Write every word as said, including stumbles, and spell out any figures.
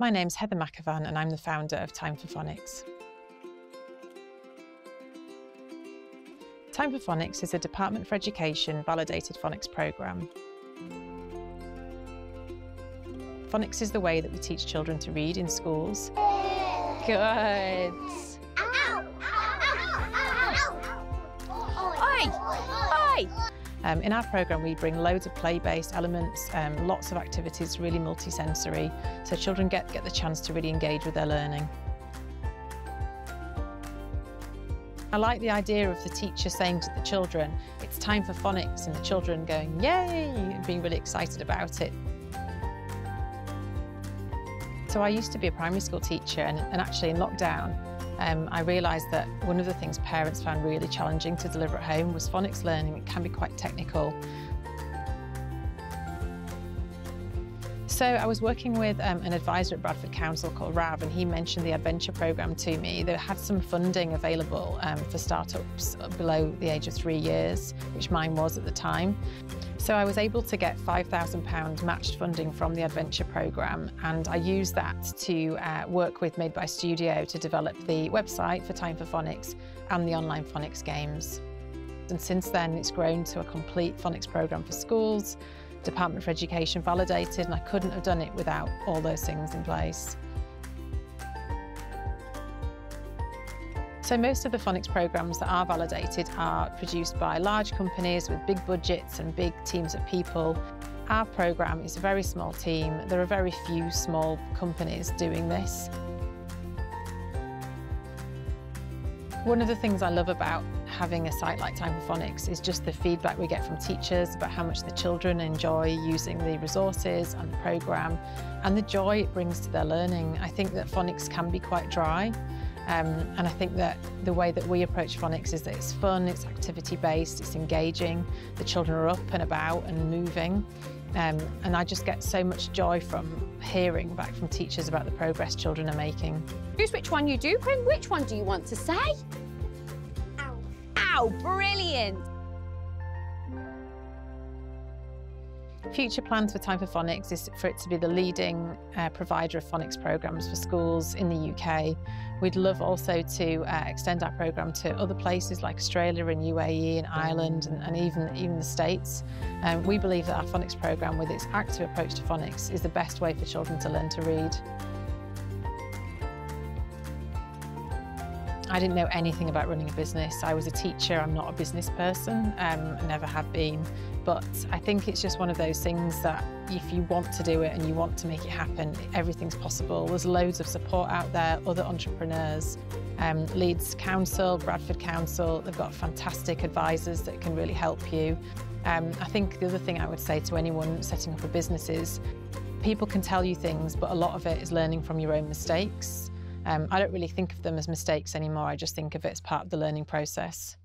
My name's Heather McAvan and I'm the founder of Time for Phonics. Time for Phonics is a Department for Education validated phonics programme. Phonics is the way that we teach children to read in schools. Good. Um, in our programme, we bring loads of play-based elements, um, lots of activities, really multi-sensory, so children get, get the chance to really engage with their learning. I like the idea of the teacher saying to the children, "It's time for phonics," and the children going, "Yay!" and being really excited about it. So I used to be a primary school teacher, and, and actually in lockdown, Um, I realised that one of the things parents found really challenging to deliver at home was phonics learning. It can be quite technical. So I was working with um, an advisor at Bradford Council called Rav, and he mentioned the Adventure programme to me. They had some funding available um, for startups below the age of three years, which mine was at the time. So I was able to get five thousand pounds matched funding from the Adventure programme, and I used that to uh, work with Made by Studio to develop the website for Time for Phonics and the online phonics games. And since then it's grown to a complete phonics programme for schools, Department for Education validated, and I couldn't have done it without all those things in place. So most of the phonics programmes that are validated are produced by large companies with big budgets and big teams of people. Our programme is a very small team. There are very few small companies doing this. One of the things I love about having a site like Time for Phonics is just the feedback we get from teachers about how much the children enjoy using the resources and the programme and the joy it brings to their learning. I think that phonics can be quite dry. Um, and I think that the way that we approach phonics is that it's fun, it's activity-based, it's engaging, the children are up and about and moving. Um, and I just get so much joy from hearing back from teachers about the progress children are making. Choose which one you do, Quinn. Which one do you want to say? Ow. Ow, brilliant. Future plans for Time for Phonics is for it to be the leading uh, provider of phonics programmes for schools in the U K. We'd love also to uh, extend our programme to other places like Australia and U A E and Ireland and, and even, even the States. Um, we believe that our phonics programme, with its active approach to phonics, is the best way for children to learn to read. I didn't know anything about running a business. I was a teacher, I'm not a business person, um, never have been. But I think it's just one of those things that if you want to do it and you want to make it happen, everything's possible. There's loads of support out there, other entrepreneurs. Um, Leeds Council, Bradford Council, they've got fantastic advisors that can really help you. Um, I think the other thing I would say to anyone setting up a business is people can tell you things, but a lot of it is learning from your own mistakes. Um, I don't really think of them as mistakes anymore, I just think of it as part of the learning process.